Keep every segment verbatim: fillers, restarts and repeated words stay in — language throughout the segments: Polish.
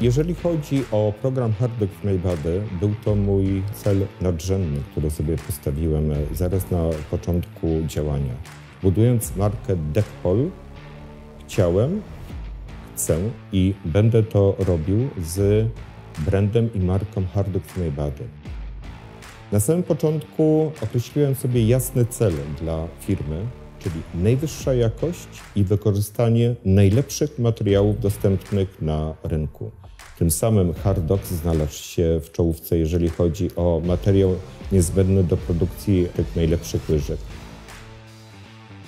Jeżeli chodzi o program Hardox In My Body, był to mój cel nadrzędny, który sobie postawiłem zaraz na początku działania. Budując markę Dekpol, chciałem, chcę i będę to robił z brandem i marką Hardox In My Body. Na samym początku określiłem sobie jasne cele dla firmy, czyli najwyższa jakość i wykorzystanie najlepszych materiałów dostępnych na rynku. Tym samym Hardox znalazł się w czołówce, jeżeli chodzi o materiał niezbędny do produkcji tych najlepszych łyżek.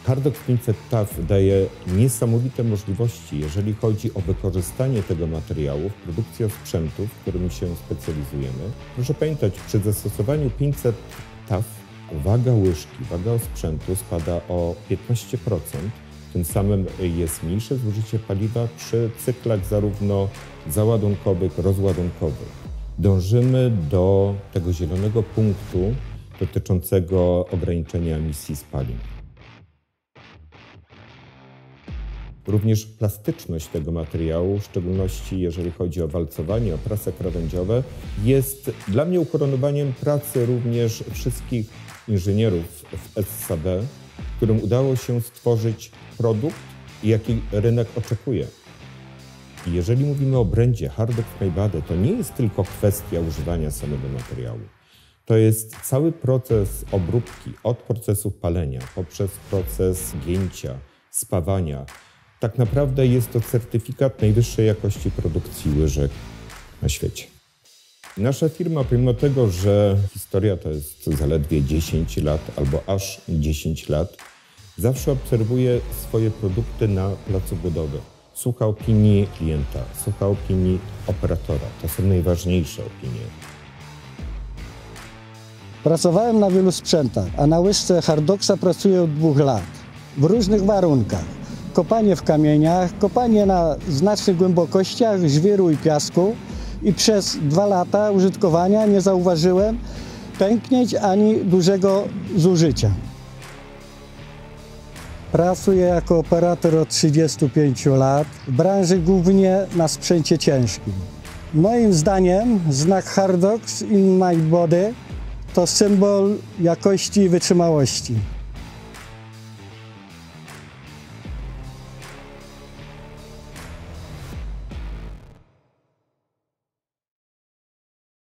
Hardox pięćset Tuf daje niesamowite możliwości, jeżeli chodzi o wykorzystanie tego materiału w produkcji sprzętu, w którym się specjalizujemy. Proszę pamiętać, przy zastosowaniu pięćset Tuf waga łyżki, waga sprzętu spada o piętnaście procent, tym samym jest mniejsze zużycie paliwa przy cyklach zarówno załadunkowych, rozładunkowych. Dążymy do tego zielonego punktu dotyczącego ograniczenia emisji spalin. Również plastyczność tego materiału, w szczególności jeżeli chodzi o walcowanie, o prasę krawędziowe, jest dla mnie ukoronowaniem pracy również wszystkich inżynierów w S S B, którym udało się stworzyć produkt, jaki rynek oczekuje. I jeżeli mówimy o brandzie Hardox In My Body, to nie jest tylko kwestia używania samego materiału. To jest cały proces obróbki, od procesu palenia, poprzez proces gięcia, spawania. Tak naprawdę jest to certyfikat najwyższej jakości produkcji łyżek na świecie. Nasza firma, pomimo tego, że historia to jest zaledwie dziesięć lat albo aż dziesięć lat, zawsze obserwuje swoje produkty na placu budowy. Słucha opinii klienta, słucha opinii operatora. To są najważniejsze opinie. Pracowałem na wielu sprzętach, a na łyżce Hardoxa pracuję od dwóch lat. W różnych warunkach. Kopanie w kamieniach, kopanie na znacznych głębokościach żwiru i piasku i przez dwa lata użytkowania nie zauważyłem pęknięć ani dużego zużycia. Pracuję jako operator od trzydziestu pięciu lat w branży głównie na sprzęcie ciężkim. Moim zdaniem znak Hardox In My Body to symbol jakości i wytrzymałości.